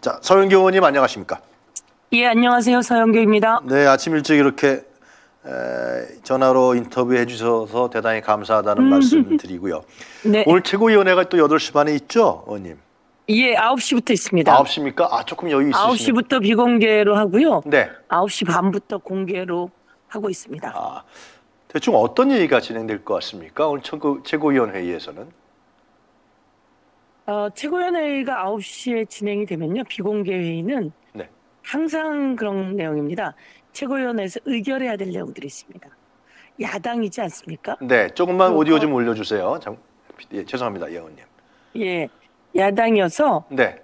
자, 서영교 의원님 안녕하십니까? 예, 안녕하세요. 서영교입니다. 네, 아침 일찍 이렇게 전화로 인터뷰해 주셔서 대단히 감사하다는 말씀을 드리고요. 네. 오늘 최고위원회가 또 8시 반에 있죠, 의원님? 예, 9시부터 있습니다. 9시입니까? 아, 조금 여유 있으시네요. 9시부터 비공개로 하고요. 네. 9시 반부터 공개로 하고 있습니다. 아, 대충 어떤 얘기가 진행될 것 같습니까? 오늘 최고위원회의에서는? 최고위원회의가 9시에 진행이 되면요. 비공개 회의는 네. 항상 그런 내용입니다. 최고위원회에서 의결해야 될 내용들이 있습니다. 야당이지 않습니까? 네, 조금만 오디오 좀 올려주세요. 예, 죄송합니다, 예, 의원님. 예, 야당이어서 네.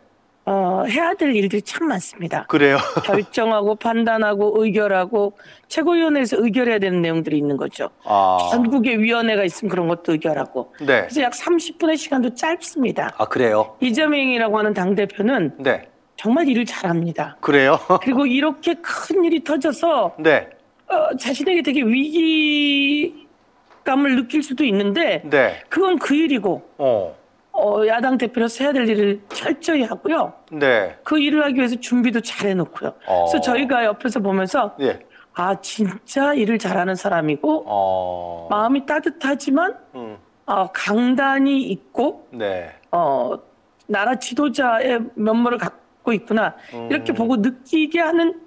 해야 될 일들이 참 많습니다. 그래요? 결정하고 판단하고 의결하고 최고위원회에서 의결해야 되는 내용들이 있는 거죠. 아. 전국의 위원회가 있으면 그런 것도 의결하고. 네. 그래서 약 30분의 시간도 짧습니다. 아, 그래요? 이재명이라고 하는 당대표는 네. 정말 일을 잘합니다. 그래요? 그리고 이렇게 큰 일이 터져서 네. 자신에게 되게 위기감을 느낄 수도 있는데 네. 그건 그 일이고 야당 대표로서 해야 될 일을 철저히 하고요. 네. 그 일을 하기 위해서 준비도 잘 해놓고요. 그래서 저희가 옆에서 보면서 예. 아, 진짜 일을 잘하는 사람이고 마음이 따뜻하지만 강단이 있고 네. 나라 지도자의 면모를 갖고 있구나 이렇게 보고 느끼게 하는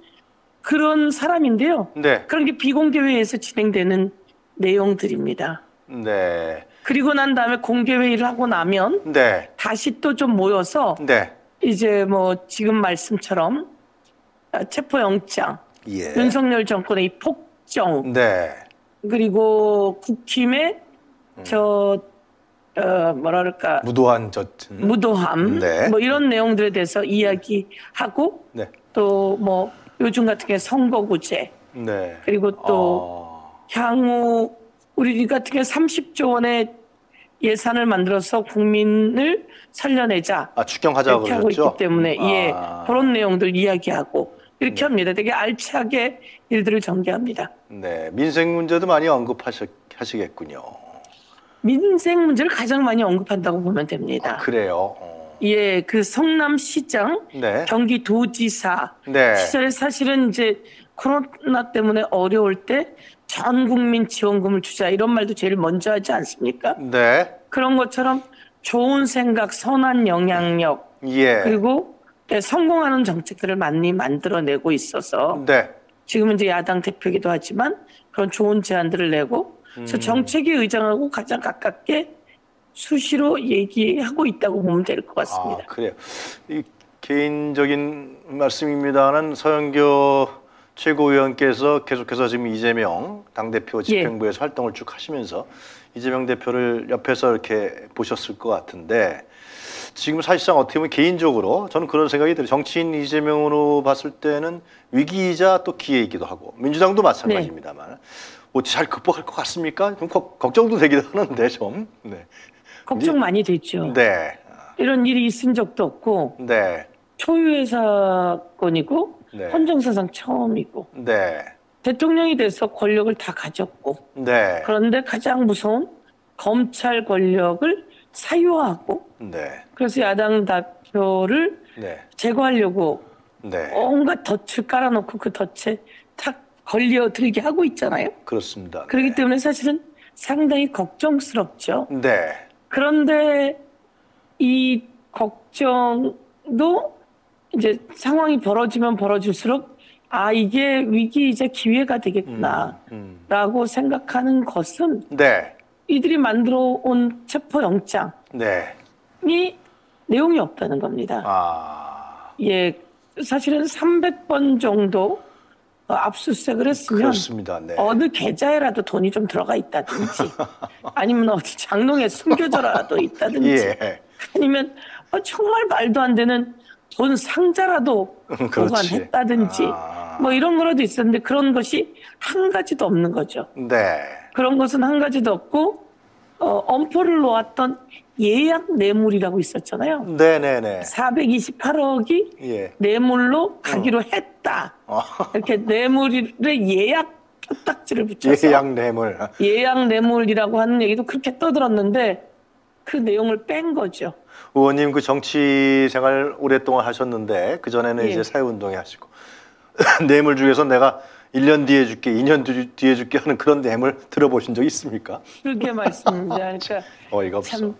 그런 사람인데요. 네. 그런 게 비공개회의에서 진행되는 내용들입니다. 네. 그리고 난 다음에 공개회의를 하고 나면 네. 다시 또 좀 모여서 네. 이제 뭐 지금 말씀처럼 체포영장, 예. 윤석열 정권의 이 폭정, 네. 그리고 국힘의 저 뭐랄까 무도한 무도함 네. 뭐 이런 내용들에 대해서 이야기하고 네. 또 뭐 요즘 같은 게 선거구제 네. 그리고 또 향후 우리 같은 게 30조 원의 예산을 만들어서 국민을 살려내자 추경하자고 그러셨죠? 하고 있기 때문에 예, 그런 내용들 이야기하고 이렇게 합니다. 되게 알차게 일들을 전개합니다. 네, 민생 문제도 많이 언급하시겠군요. 민생 문제를 가장 많이 언급한다고 보면 됩니다. 아, 그래요? 예, 그 성남시장, 네. 경기도지사 네. 시절에 사실은 이제 코로나 때문에 어려울 때 전 국민 지원금을 주자 이런 말도 제일 먼저 하지 않습니까? 네. 그런 것처럼 좋은 생각, 선한 영향력 예. 그리고 네, 성공하는 정책들을 많이 만들어내고 있어서 네. 지금은 이제 야당 대표이기도 하지만 그런 좋은 제안들을 내고 그래서 정책에 의장하고 가장 가깝게 수시로 얘기하고 있다고 보면 될 것 같습니다. 아, 그래요. 이 개인적인 말씀입니다만 서영교 최고위원께서 계속해서 지금 이재명 당대표 집행부에서 예. 활동을 쭉 하시면서 이재명 대표를 옆에서 이렇게 보셨을 것 같은데 지금 사실상 어떻게 보면 개인적으로 저는 그런 생각이 들어요. 정치인 이재명으로 봤을 때는 위기이자 또 기회이기도 하고 민주당도 마찬가지입니다만 네. 잘 극복할 것 같습니까? 좀 걱정도 되기도 하는데 좀. 네. 걱정 많이 됐죠. 네. 이런 일이 있은 적도 없고 네. 초유의 사건이고 네. 헌정사상 처음이고 네. 대통령이 돼서 권력을 다 가졌고 네. 그런데 가장 무서운 검찰 권력을 사유화하고 네. 그래서 야당 대표를 네. 제거하려고 네. 온갖 덫을 깔아놓고 그 덫에 탁 걸려들게 하고 있잖아요. 그렇습니다. 그렇기 네. 때문에 사실은 상당히 걱정스럽죠. 네. 그런데 이 걱정도 이제 상황이 벌어지면 벌어질수록 아, 이게 위기이자 기회가 되겠구나 라고 생각하는 것은 네. 이들이 만들어 온 체포영장이 네. 내용이 없다는 겁니다. 아. 예, 사실은 300번 정도 압수수색을 했으면 그렇습니다. 네. 어느 계좌에라도 돈이 좀 들어가 있다든지 아니면 어디 장롱에 숨겨져라도 있다든지 예. 아니면 정말 말도 안 되는 돈 상자라도 보관했다든지 뭐 이런 거라도 있었는데 그런 것이 한 가지도 없는 거죠. 네. 그런 것은 한 가지도 없고 엄포를 놓았던 예약 뇌물이라고 있었잖아요. 네네네. 428억이 예. 뇌물로 가기로 했다. 이렇게 뇌물에 예약 딱지를 붙여서 예약 뇌물. 예약 뇌물이라고 하는 얘기도 그렇게 떠들었는데 그 내용을 뺀 거죠. 의원님 그 정치 생활 오랫동안 하셨는데 그전에는 예. 이제 사회운동에 하시고 뇌물 중에서 내가 1년 뒤에 줄게, 2년 뒤에 줄게 하는 그런 뇌물 들어보신 적 있습니까? 그렇게 맞습니다. 그러니까 어이가 없어. 참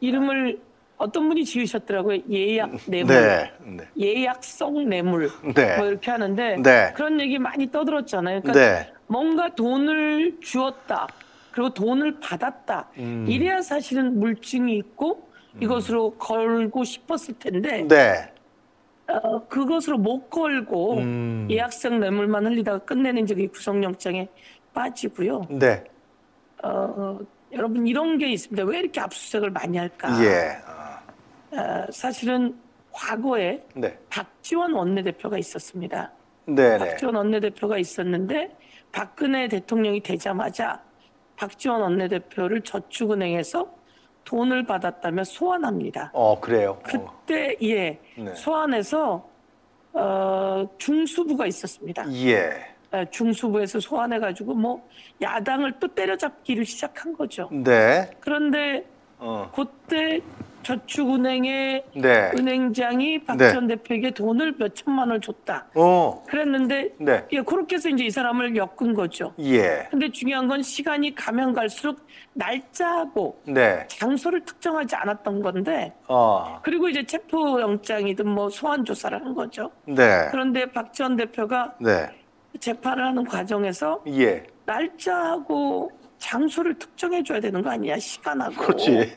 이름을 어떤 분이 지으셨더라고요. 예약 뇌물, 네, 네. 예약 속 뇌물 네. 뭐 이렇게 하는데 네. 그런 얘기 많이 떠들었잖아요. 그러니까 네. 뭔가 돈을 주었다. 그리고 돈을 받았다. 이래야 사실은 물증이 있고 이것으로 걸고 싶었을 텐데 네. 그것으로 못 걸고 예약성 뇌물만 흘리다가 끝내는 적이 구속영장에 빠지고요. 네. 여러분 이런 게 있습니다. 왜 이렇게 압수수색을 많이 할까? 예. 사실은 과거에 네. 박지원 원내대표가 있었습니다. 네네. 박지원 원내대표가 있었는데 박근혜 대통령이 되자마자 박지원 원내대표를 저축은행에서 돈을 받았다며 소환합니다. 그래요? 그때 예 네. 소환해서 중수부가 있었습니다. 예. 중수부에서 소환해가지고 뭐 야당을 또 때려잡기를 시작한 거죠. 네. 그런데 그때 저축은행의 네. 은행장이 박지원 네. 대표에게 돈을 몇 천만 원을 줬다. 그랬는데 네. 예, 그렇게 해서 이제 이 사람을 엮은 거죠. 예. 근데 중요한 건 시간이 가면 갈수록 날짜하고 네. 장소를 특정하지 않았던 건데 그리고 이제 체포영장이든 뭐 소환조사를 한 거죠. 네. 그런데 박지원 대표가 네. 재판을 하는 과정에서 예. 날짜하고 장소를 특정해줘야 되는 거 아니야, 시간하고. 그렇지.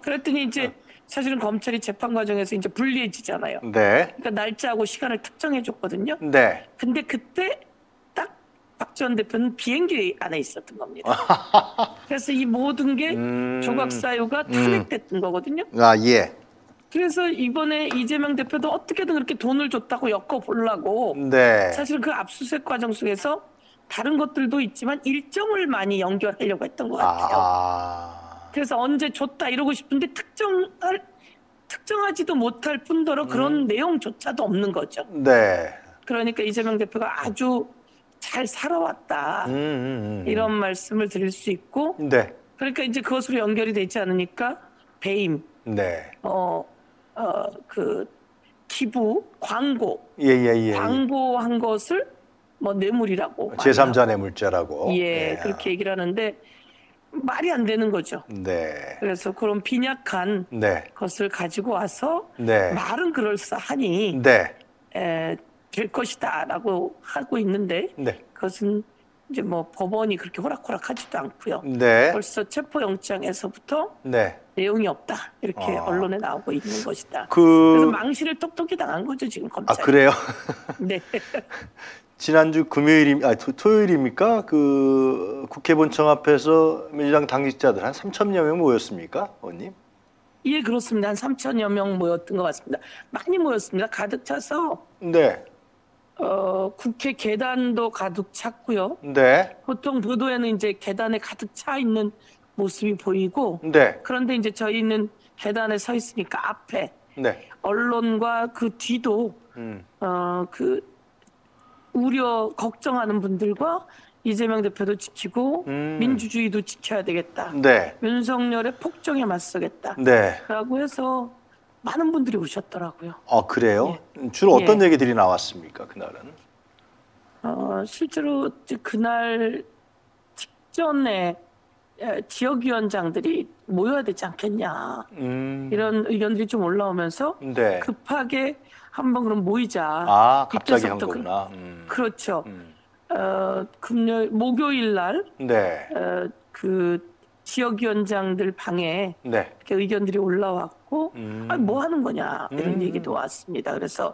그랬더니 이제 사실은 검찰이 재판 과정에서 이제 불리해지잖아요. 네. 그러니까 날짜하고 시간을 특정해줬거든요. 네. 근데 그때 딱 박지원 대표는 비행기 안에 있었던 겁니다. 그래서 이 모든 게 조각 사유가 탄핵됐던 거거든요. 아, 예. 그래서 이번에 이재명 대표도 어떻게든 그렇게 돈을 줬다고 엮어보려고 네. 사실 그 압수수색 과정 속에서 다른 것들도 있지만 일정을 많이 연결하려고 했던 것 같아요. 그래서 언제 줬다 이러고 싶은데 특정하지도 못할 뿐더러 그런 내용조차도 없는 거죠. 네. 그러니까 이재명 대표가 아주 잘 살아왔다. 이런 말씀을 드릴 수 있고 네. 그러니까 이제 그것으로 연결이 되지 않으니까 배임, 네. 그 기부, 광고, 예. 광고한 것을 뭐 뇌물이라고 제3자 뇌물죄라고 예, 그렇게 얘기를 하는데 말이 안 되는 거죠. 네. 그래서 그런 빈약한 네. 것을 가지고 와서 네. 말은 그럴싸하니 네. 될 것이다라고 하고 있는데 네. 그것은 이제 뭐 법원이 그렇게 호락호락하지도 않고요. 네. 벌써 체포영장에서부터 네. 내용이 없다 이렇게 언론에 나오고 있는 것이다. 그래서 망신을 똑똑히 당한 거죠 지금 검찰. 아 그래요? 네. 지난주 토요일입니까? 그 국회 본청 앞에서 민주당 당직자들 한 3,000여 명 모였습니까, 의원님? 예, 그렇습니다. 한 3,000여 명 모였던 것 같습니다. 많이 모였습니다. 가득 차서. 네. 국회 계단도 가득 찼고요. 네. 보통 보도에는 이제 계단에 가득 차 있는 모습이 보이고. 네. 그런데 이제 저희는 계단에 서 있으니까 앞에. 네. 언론과 그 뒤도 걱정하는 분들과 이재명 대표도 지키고 민주주의도 지켜야 되겠다. 네. 윤석열의 폭정에 맞서겠다. 네. 라고 해서 많은 분들이 오셨더라고요. 아 그래요? 예. 주로 어떤 예. 얘기들이 나왔습니까? 그날은? 실제로 그날 직전에 지역위원장들이 모여야 되지 않겠냐. 이런 의견들이 좀 올라오면서 네. 급하게 한번 그럼 모이자. 아, 갑자기 한 거구나. 그렇죠. 목요일 날 네. 그 지역위원장들 방에 네. 이렇게 의견들이 올라왔고 아니, 뭐 하는 거냐 이런 얘기도 왔습니다. 그래서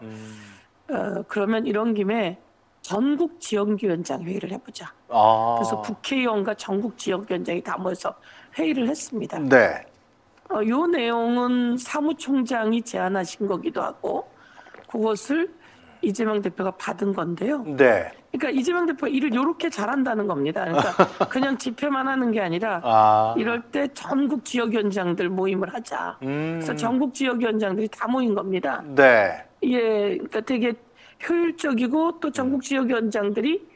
그러면 이런 김에 전국 지역위원장 회의를 해보자. 그래서 국회의원과 전국 지역위원장이 다 모여서 회의를 했습니다. 네. 요 내용은 사무총장이 제안하신 거기도 하고 그것을 이재명 대표가 받은 건데요. 네. 그러니까 이재명 대표가 일을 이렇게 잘한다는 겁니다. 그러니까 그냥 집회만 하는 게 아니라 이럴 때 전국 지역위원장들 모임을 하자. 그래서 전국 지역위원장들이 다 모인 겁니다. 네. 예, 그러니까 되게 효율적이고 또 전국 지역위원장들이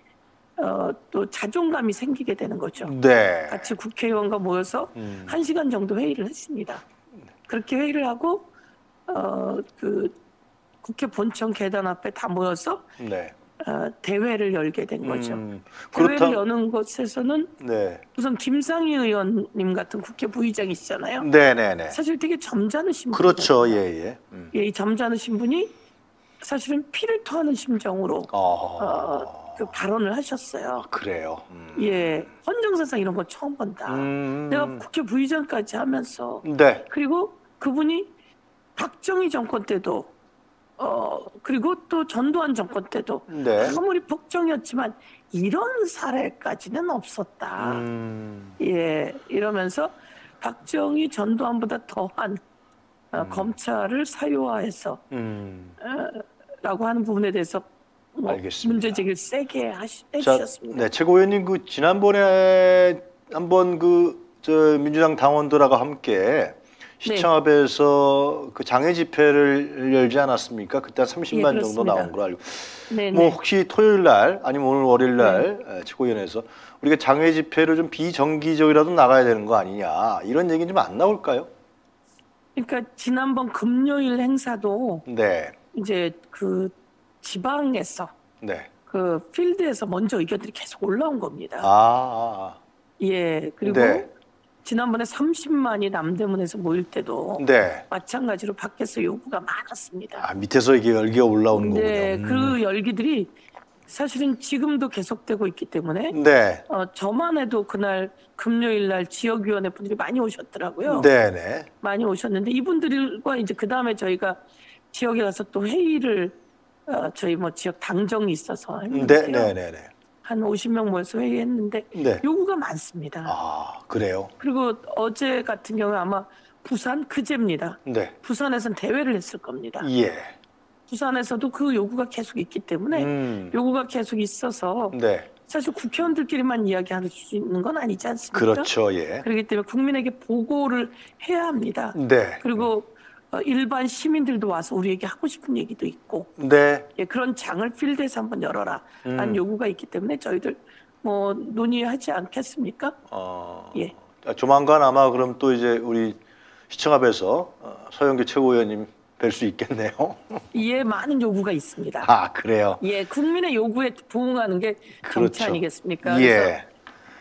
또 자존감이 생기게 되는 거죠. 네. 같이 국회의원과 모여서 1시간 정도 회의를 했습니다. 그렇게 회의를 하고 그 국회 본청 계단 앞에 다 모여서 네. 대회를 열게 된 거죠. 대회를 여는 곳에서는 네. 우선 김상희 의원님 같은 국회 부의장이시잖아요. 네네네. 사실 되게 점잖으신 분. 그렇죠, 예예. 예, 이 점잖으신 분이 사실은 피를 토하는 심정으로 그 발언을 하셨어요. 아, 그래요. 예, 헌정사상 이런 건 처음 본다. 내가 국회 부의장까지 하면서. 네. 그리고 그분이 박정희 정권 때도. 그리고 또 전두환 정권 때도 네. 아무리 폭정이었지만 이런 사례까지는 없었다. 예, 이러면서 박정희 전두환보다 더한 검찰을 사유화해서 라고 하는 부분에 대해서 뭐 문제 제기를 세게 해주셨습니다. 네, 최고위원님 그 지난번에 한번 그 민주당 당원들하고 함께. 시청 앞에서 네. 그 장애 집회를 열지 않았습니까? 그때 한 30만 예, 정도 나온 걸 알고. 네네. 뭐 혹시 토요일 날 아니면 오늘 월요일 날 네. 최고위원회에서 우리가 장애 집회를 좀 비정기적이라도 나가야 되는 거 아니냐 이런 얘기 좀 안 나올까요? 그러니까 지난번 금요일 행사도 네. 이제 그 지방에서 네. 그 필드에서 먼저 의견들이 계속 올라온 겁니다. 예 그리고. 네. 지난번에 30만이 남대문에서 모일 때도 네. 마찬가지로 밖에서 요구가 많았습니다. 아, 밑에서 이게 열기가 올라오는 거군요. 네, 그 열기들이 사실은 지금도 계속되고 있기 때문에 네. 저만 해도 그날 금요일 날 지역위원회 분들이 많이 오셨더라고요. 네네. 많이 오셨는데 이분들과 이제 그 다음에 저희가 지역에 가서 또 회의를 저희 뭐 지역 당정이 있어서 했는데요. 네네네. 한 50명 모여서 회의했는데 네. 요구가 많습니다. 아 그래요? 그리고 어제 같은 경우에 아마 부산 그제입니다. 네. 부산에서는 대회를 했을 겁니다. 예. 부산에서도 그 요구가 계속 있기 때문에 요구가 계속 있어서 네. 사실 국회의원들끼리만 이야기할 수 있는 건 아니지 않습니까? 그렇죠. 예. 그렇기 때문에 국민에게 보고를 해야 합니다. 네. 그리고 일반 시민들도 와서 우리에게 하고 싶은 얘기도 있고 네. 예, 그런 장을 필드에서 한번 열어라 라는 요구가 있기 때문에 저희들 뭐 논의하지 않겠습니까? 예. 조만간 아마 그럼 또 이제 우리 시청 앞에서 서영교 최고위원님 될 수 있겠네요. 예, 많은 요구가 있습니다. 아, 그래요? 예, 국민의 요구에 부응하는 게 정치 그렇죠. 아니겠습니까? 예. 그래서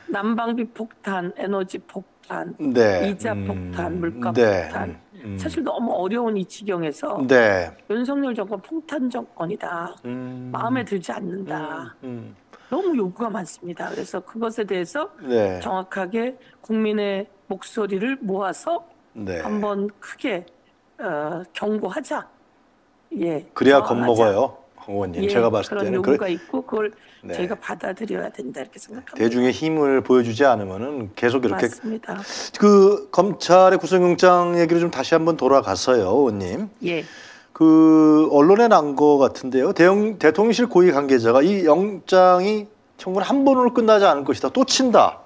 난방비 폭탄, 에너지 폭탄, 네. 이자 폭탄, 물가 네. 폭탄 사실 너무 어려운 이 지경에서 네. 윤석열 정권 폭탄 정권이다. 마음에 들지 않는다. 너무 요구가 많습니다. 그래서 그것에 대해서 네. 정확하게 국민의 목소리를 모아서 네. 한번 크게 경고하자. 예, 그래야 겁먹어요. 의원님, 예, 제가 봤을 그런 때는 요구가 있고 그걸 네. 저희가 받아들여야 된다 이렇게 생각합니다. 대중의 힘을 보여주지 않으면은 계속 이렇게 맞습니다. 그 검찰의 구속영장 얘기를 좀 다시 한번 돌아가서요, 의원님. 예. 그 언론에 난 거 같은데요. 대통령실 고위 관계자가 이 영장이 청구는 한 번으로 끝나지 않을 것이다. 또 친다.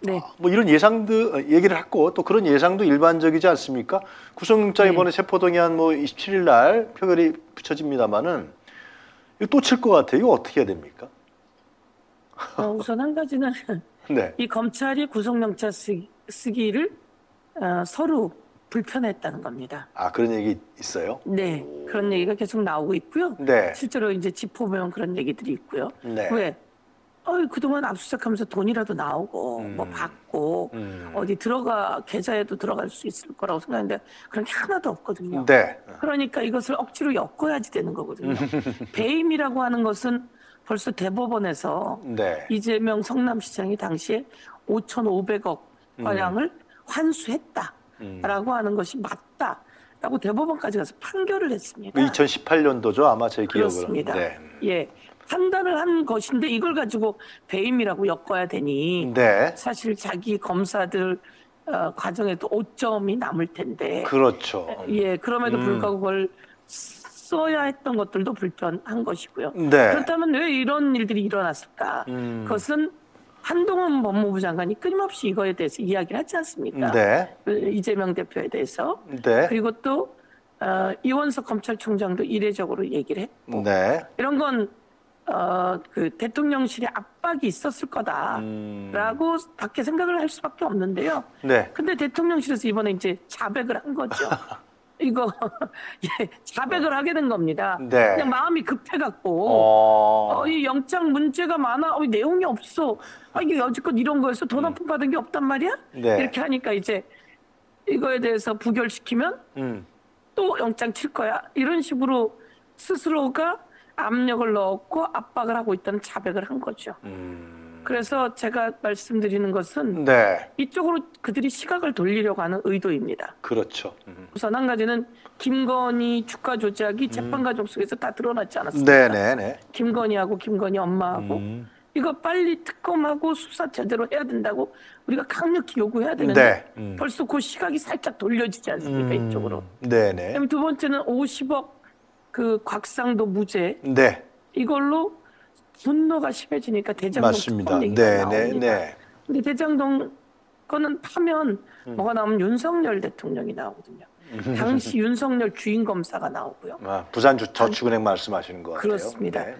네. 뭐 이런 예상들 얘기를 했고 또 그런 예상도 일반적이지 않습니까? 구속영장 이번에 네. 체포동의안 뭐 27일 날 표결이 붙여집니다만은. 이거 또 칠 것 같아요. 이거 어떻게 해야 됩니까? 우선 한 가지는 네. 이 검찰이 구속영장 쓰기를 서로 불편했다는 겁니다. 아 그런 얘기 있어요? 네, 그런 얘기가 계속 나오고 있고요. 네. 실제로 이제 짚어보면 그런 얘기들이 있고요. 네. 왜? 그동안 압수수색하면서 돈이라도 나오고 뭐 받고 어디 계좌에도 들어갈 수 있을 거라고 생각했는데 그런 게 하나도 없거든요. 네. 그러니까 이것을 억지로 엮어야지 되는 거거든요. 배임이라고 하는 것은 벌써 대법원에서 네. 이재명 성남시장이 당시에 5,500억 가량을 환수했다라고 하는 것이 맞다. 라고 대법원까지 가서 판결을 했습니다. 2018년도죠 아마 제 기억으로. 그렇습니다. 네. 예. 판단을 한 것인데 이걸 가지고 배임이라고 엮어야 되니 네. 사실 자기 검사들 과정에도 오점이 남을 텐데 그렇죠. 예, 그럼에도 불구하고 그걸 써야 했던 것들도 불편한 것이고요. 네. 그렇다면 왜 이런 일들이 일어났을까? 그것은 한동훈 법무부 장관이 끊임없이 이거에 대해서 이야기를 하지 않습니까? 네. 이재명 대표에 대해서 네. 그리고 또 이원석 검찰총장도 이례적으로 얘기를 했고 네. 이런 건 대통령실의 압박이 있었을 거다라고 밖에 생각을 할 수밖에 없는데요. 네. 근데 대통령실에서 이번에 이제 자백을 한 거죠. 이거 예, 자백을 하게 된 겁니다. 네. 그냥 마음이 급해갖고 이 영장 문제가 많아, 내용이 없어, 이게 여지껏 이런 거에서 돈 한 푼 받은 게 없단 말이야? 네. 이렇게 하니까 이제 이거에 대해서 부결시키면 또 영장 칠 거야. 이런 식으로 스스로가 압력을 넣었고 압박을 하고 있다는 자백을 한 거죠. 그래서 제가 말씀드리는 것은 네. 이쪽으로 그들이 시각을 돌리려고 하는 의도입니다. 그렇죠. 우선 한 가지는 김건희 주가 조작이 재판 과정 속에서 다 드러났지 않았습니까? 네네네. 김건희하고 김건희 엄마하고 이거 빨리 특검하고 수사 제대로 해야 된다고 우리가 강력히 요구해야 되는데 네. 벌써 그 시각이 살짝 돌려지지 않습니까? 이쪽으로. 네네. 그다음에 두 번째는 50억 그 곽상도 무죄. 네. 이걸로 분노가 심해지니까 대장동 특검 얘기가 나옵니다. 네. 근데 대장동 거는 파면 뭐가 나오면 윤석열 대통령이 나오거든요. 당시 윤석열 주임 검사가 나오고요. 아, 부산 저축은행 말씀하시는 것 같아요. 그렇습니다. 네.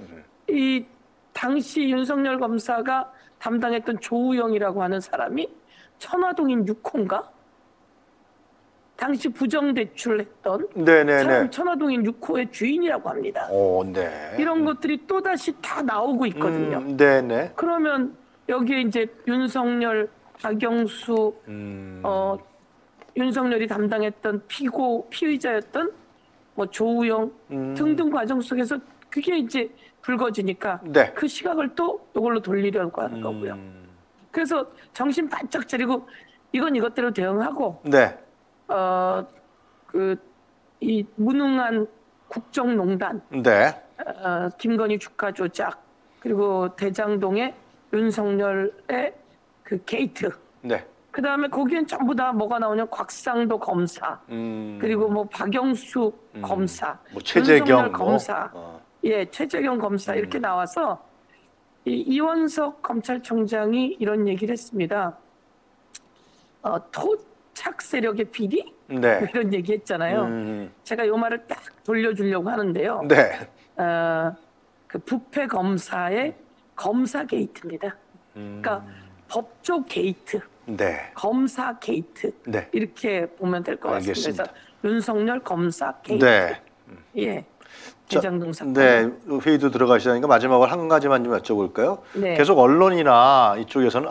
이 당시 윤석열 검사가 담당했던 조우형이라고 하는 사람이 천화동인 6호인가? 당시 부정대출했던 사람 천화동인 6호의 주인이라고 합니다. 오, 네. 이런 것들이 또다시 다 나오고 있거든요. 네네. 그러면 여기에 이제 윤석열, 박영수, 윤석열이 담당했던 피의자였던 뭐 조우형 등등 과정 속에서 그게 이제 불거지니까 네. 그 시각을 또 이걸로 돌리려고 하는 거고요. 그래서 정신 바짝 차리고 이건 이것대로 대응하고 네. 이 무능한 국정농단, 네. 김건희 주가 조작, 그리고 대장동의 윤석열의 그 게이트. 네. 그 다음에 거기엔 전부 다 뭐가 나오냐? 곽상도 검사, 그리고 뭐 박영수 검사, 뭐 최재경 검사, 예, 최재경 검사 이렇게 나와서 이원석 검찰총장이 이런 얘기를 했습니다. 착 세력의 비리? 네. 이런 얘기 했잖아요. 제가 요 말을 딱 돌려주려고 하는데요. 네. 그 부패 검사의 검사 게이트입니다. 그러니까 법조 게이트, 네. 검사 게이트 네. 이렇게 보면 될 것 같습니다. 그래서 윤석열 검사 게이트. 네. 예. 대장동 사건. 네, 회의도 들어가시다니까 마지막으로 한 가지만 좀 여쭤볼까요? 네. 계속 언론이나 이쪽에서는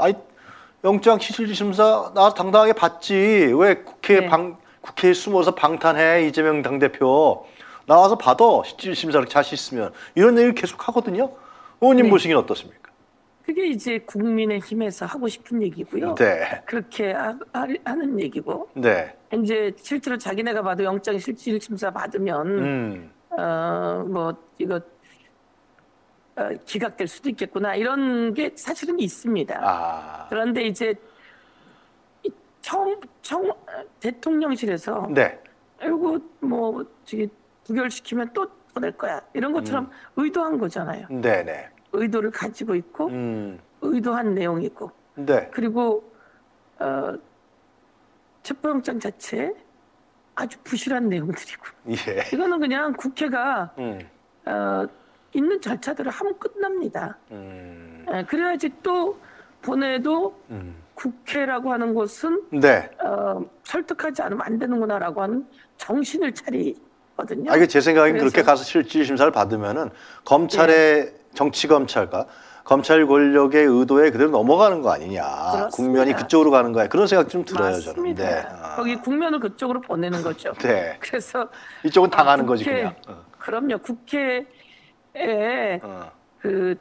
영장 실질심사 나 당당하게 봤지. 왜 국회에 숨어서 방탄해. 이재명 당대표 나와서 받아. 실질심사를 자신 있으면. 이런 얘기를 계속 하거든요. 의원님 네. 보시기는 어떻습니까? 그게 이제 국민의힘에서 하고 싶은 얘기고요. 네. 그렇게 하는 얘기고. 네. 이제 실제로 자기네가 봐도 영장 실질심사 받으면 뭐 이거 기각될 수도 있겠구나 이런 게 사실은 있습니다. 그런데 이제 대통령실에서 네. 이거 뭐 저기 부결시키면 또 보낼 거야 이런 것처럼 의도한 거잖아요. 네네. 의도를 가지고 있고 의도한 내용이고 네. 그리고 체포영장 자체에 아주 부실한 내용들이고 예. 이거는 그냥 국회가 있는 절차대로 하면 끝납니다. 그래야지 또 보내도 국회라고 하는 곳은 네. 설득하지 않으면 안 되는구나라고 하는 정신을 차리거든요. 이게 제 생각엔 그렇게 가서 실질심사를 받으면은 검찰의 네. 정치검찰과 검찰 권력의 의도에 그대로 넘어가는 거 아니냐. 그렇습니다. 국면이 그쪽으로 가는 거야. 그런 생각 좀 들어요. 저는. 네. 거기 국면을 그쪽으로 보내는 거죠. 네. 그래서 이쪽은 당하는 거지 그냥. 그럼요. 국회 그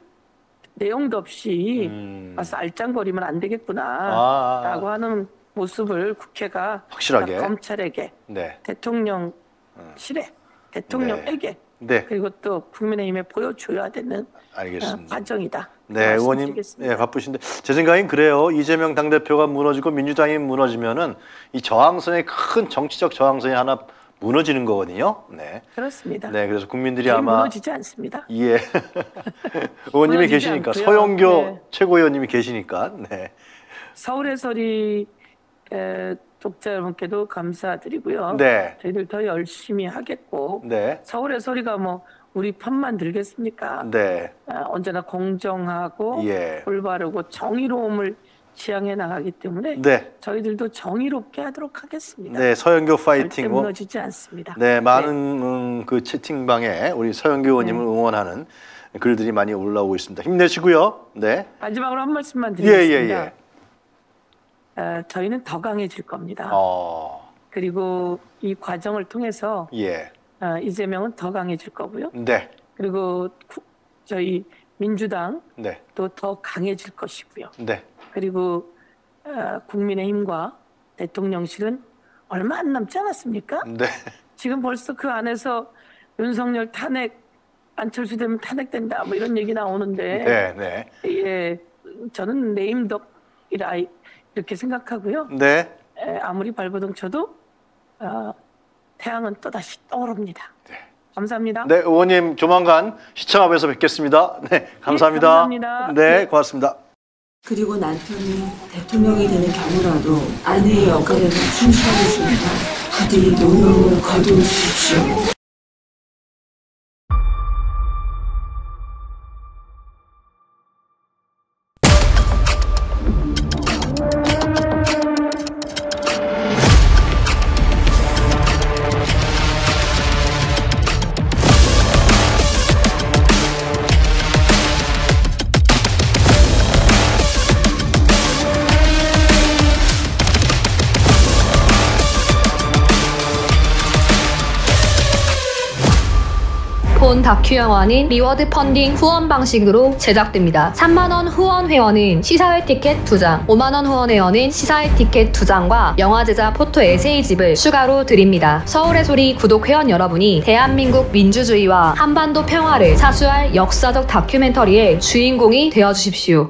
내용도 없이 와서 알짱거리면 안 되겠구나라고 하는 모습을 국회가 확실하게 검찰에게 네. 대통령실에 대통령에게 네. 그리고 또 국민의힘에 보여줘야 되는 과정이다. 네, 의원님 네, 바쁘신데 제 생각엔 그래요. 이재명 당대표가 무너지고 민주당이 무너지면은 이 저항선에 큰 정치적 저항선이 하나 무너지는 거거든요. 네. 그렇습니다. 네, 그래서 국민들이 아마 무너지지 않습니다. 예. 의원님이 계시니까 않고요. 서영교 네. 최고위원님이 계시니까. 네. 서울의 소리 독자 여러분께도 감사드리고요. 네. 저희들 더 열심히 하겠고. 네. 서울의 소리가 뭐 우리 편만 들겠습니까? 네. 언제나 공정하고 예. 올바르고 정의로움을 지향해 나가기 때문에 네. 저희들도 정의롭게 하도록 하겠습니다. 네, 서영교 파이팅. 절대 무너지지 않습니다. 네, 많은 네. 그 채팅방에 우리 서영교 의원님을 네. 응원하는 글들이 많이 올라오고 있습니다. 힘내시고요. 네. 마지막으로 한 말씀만 드리겠습니다. 예, 예, 예. 저희는 더 강해질 겁니다. 그리고 이 과정을 통해서 예. 이재명은 더 강해질 거고요. 네. 그리고 저희 민주당도 네. 더 강해질 것이고요. 네. 그리고 국민의힘과 대통령실은 얼마 안 남지 않았습니까? 네. 지금 벌써 그 안에서 윤석열 탄핵, 안철수 되면 탄핵된다 뭐 이런 얘기 나오는데 네, 네. 예, 저는 네임덕이라 이렇게 생각하고요. 네. 예, 아무리 발버둥 쳐도 태양은 또다시 떠오릅니다. 네. 감사합니다. 네, 의원님 조만간 시청 앞에서 뵙겠습니다. 네, 감사합니다. 예, 감사합니다. 네, 네, 고맙습니다. 그리고 남편이 대통령이 되는 경우라도 아내의 역할에는 충실하겠습니다. 부디 노력을 거두십시오. 다큐 영화는 리워드 펀딩 후원 방식으로 제작됩니다. 3만원 후원 회원은 시사회 티켓 2장, 5만원 후원 회원은 시사회 티켓 2장과 영화 제작 포토 에세이집을 추가로 드립니다. 서울의 소리 구독 회원 여러분이 대한민국 민주주의와 한반도 평화를 사수할 역사적 다큐멘터리의 주인공이 되어주십시오.